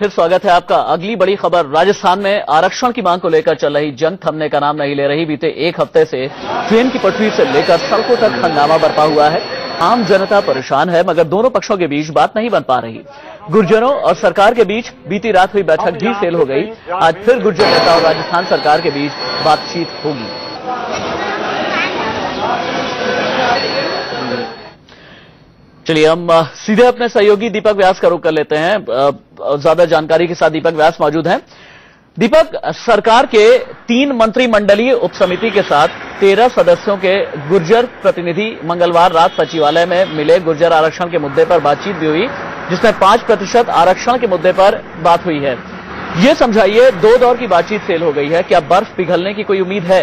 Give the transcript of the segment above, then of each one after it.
फिर स्वागत है आपका। अगली बड़ी खबर राजस्थान में आरक्षण की मांग को लेकर चल रही जंग थमने का नाम नहीं ले रही। बीते एक हफ्ते से ट्रेन की पटरी से लेकर सड़कों तक हंगामा बरपा हुआ है। आम जनता परेशान है मगर दोनों पक्षों के बीच बात नहीं बन पा रही। गुर्जरों और सरकार के बीच बीती रात हुई बैठक भी फेल हो गई। आज फिर गुर्जर नेता और राजस्थान सरकार के बीच बातचीत होगी। चलिए हम सीधे अपने सहयोगी दीपक व्यास का रुख कर लेते हैं। ज्यादा जानकारी के साथ दीपक व्यास मौजूद हैं। दीपक, सरकार के 3 मंत्रिमंडलीय उपसमिति के साथ 13 सदस्यों के गुर्जर प्रतिनिधि मंगलवार रात सचिवालय में मिले। गुर्जर आरक्षण के मुद्दे पर बातचीत भी हुई जिसमें 5% आरक्षण के मुद्दे पर बात हुई है। ये समझाइए, 2 दौर की बातचीत फेल हो गई है, क्या बर्फ पिघलने की कोई उम्मीद है?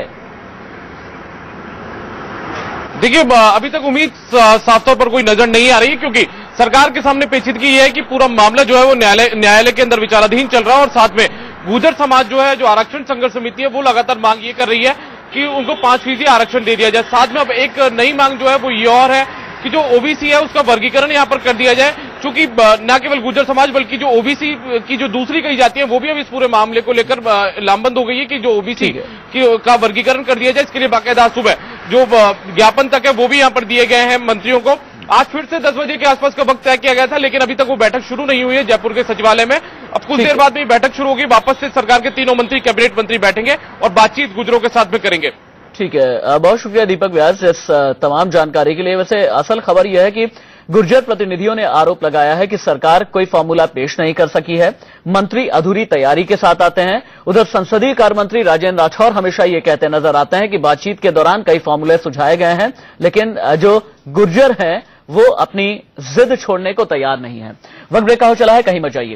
देखिए, अभी तक उम्मीद साफ तौर पर कोई नजर नहीं आ रही है क्योंकि सरकार के सामने पेचीदगी यह है कि पूरा मामला जो है वो न्यायालय के अंदर विचाराधीन चल रहा है और साथ में गुर्जर समाज जो है, जो आरक्षण संघर्ष समिति है, वो लगातार मांग ये कर रही है कि उनको 5% आरक्षण दे दिया जाए। साथ में अब एक नई मांग जो है वो ये और है कि जो ओबीसी है उसका वर्गीकरण यहाँ पर कर दिया जाए, क्योंकि न केवल गुर्जर समाज बल्कि जो ओबीसी की जो दूसरी कही जाती है वो भी अब इस पूरे मामले को लेकर लामबंद हो गई है कि जो ओबीसी का वर्गीकरण कर दिया जाए। इसके लिए बाकायदा सुबह जो ज्ञापन तक है वो भी यहाँ पर दिए गए हैं मंत्रियों को। आज फिर से 10 बजे के आसपास का वक्त तय किया गया था लेकिन अभी तक वो बैठक शुरू नहीं हुई है जयपुर के सचिवालय में। अब कुछ देर बाद में बैठक शुरू होगी, वापस से सरकार के तीनों मंत्री, कैबिनेट मंत्री बैठेंगे और बातचीत गुर्जरों के साथ में करेंगे। ठीक है, बहुत शुक्रिया दीपक व्यास इस तमाम जानकारी के लिए। वैसे असल खबर यह है कि गुर्जर प्रतिनिधियों ने आरोप लगाया है कि सरकार कोई फॉर्मूला पेश नहीं कर सकी है, मंत्री अधूरी तैयारी के साथ आते हैं। उधर संसदीय कार्य मंत्री राजेन्द्र राठौर हमेशा ये कहते नजर आते हैं कि बातचीत के दौरान कई फॉर्मूले सुझाए गए हैं लेकिन जो गुर्जर हैं वो अपनी जिद छोड़ने को तैयार नहीं है। वक्त ब्रेक का हो चला है, कहीं मत जाइए।